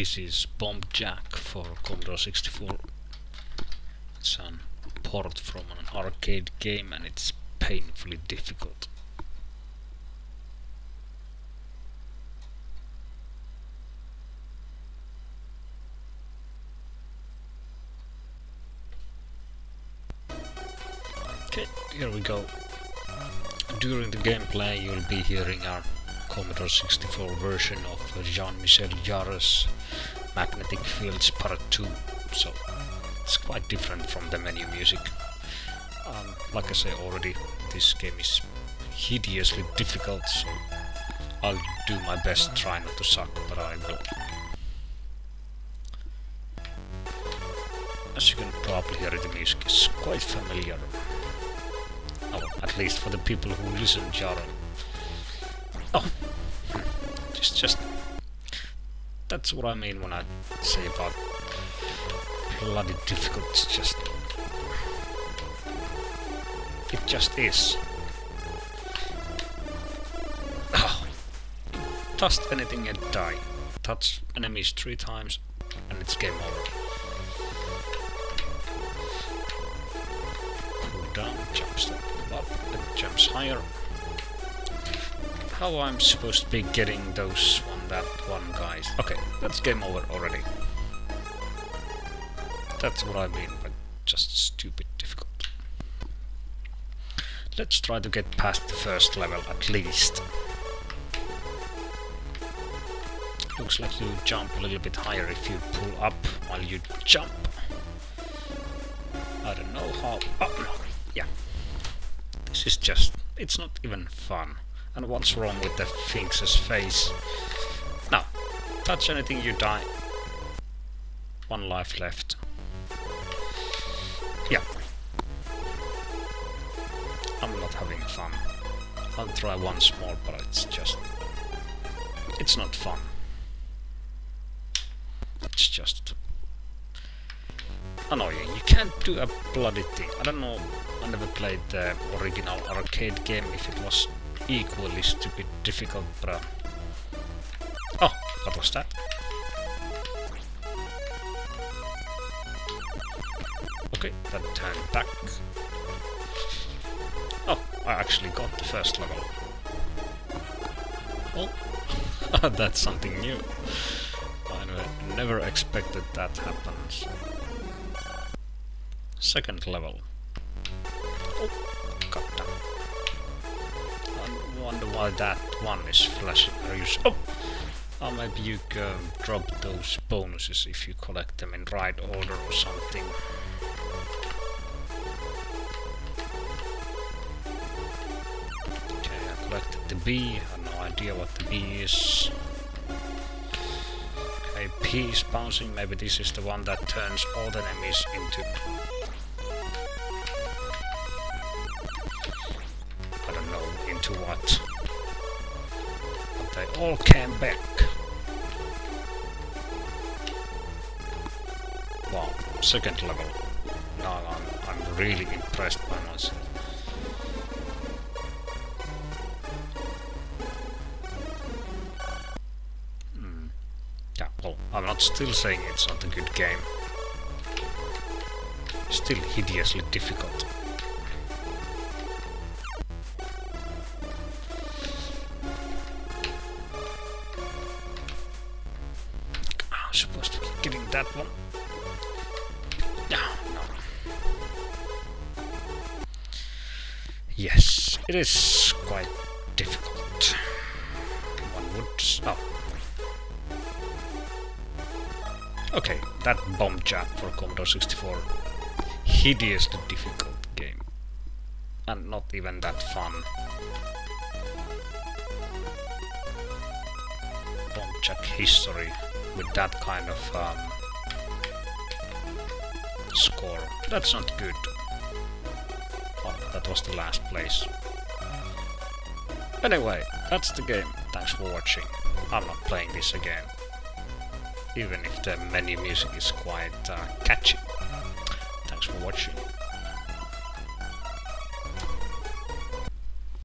This is Bomb Jack for Commodore 64. It's a port from an arcade game and it's painfully difficult. Okay, here we go. During the gameplay you'll be hearing our Commodore 64 version of Jean-Michel Jarre's Magnetic Fields Part 2, so it's quite different from the menu music. Like I say already, this game is hideously difficult, so I'll do my best, try not to suck, but I will. As you can probably hear, the music is quite familiar, at least for the people who listen to Jarre. Oh, just, that's what I mean when I say about bloody difficult, it just is. Oh, touch anything and die. Touch enemies 3 times and it's game over. Cool down, jumps them up, and jumps higher. How I'm supposed to be getting those on that one, guys? Okay, that's game over already. That's what I mean by just stupid difficult. Let's try to get past the first level at least. Looks like you jump a little bit higher if you pull up while you jump. I don't know how... Oh no, yeah. This is just... it's not even fun. And what's wrong with the Sphinx's face? Now, touch anything, you die. 1 life left. Yeah. I'm not having fun. I'll try once more, but it's just... it's not fun. It's just... annoying. You can't do a bloody thing. I don't know, I never played the original arcade game, if it was equally stupid difficult, bruh. Oh, what was that? Okay, that turned back. Oh, I actually got the first level. Oh, that's something new. I never expected that happens. Second level. Oh, god damn. I wonder why that one is flashing. Oh! Or maybe you can drop those bonuses if you collect them in right order or something. Okay, I collected the B. I have no idea what the B is. Okay, P is bouncing. Maybe this is the one that turns all the enemies into... into what? But they all came back. Wow, second level. Now I'm really impressed by myself. Yeah, well, I'm not still saying it's not a good game. Still hideously difficult. Supposed to keep getting that one. No. Yes, it is quite difficult. One would stop. Okay, that Bomb Jack for Commodore 64. Hideously difficult game. And not even that fun. Bomb Jack history. With that kind of score. That's not good. Oh, that was the last place. Anyway, that's the game. Thanks for watching. I'm not playing this again. Even if the menu music is quite catchy.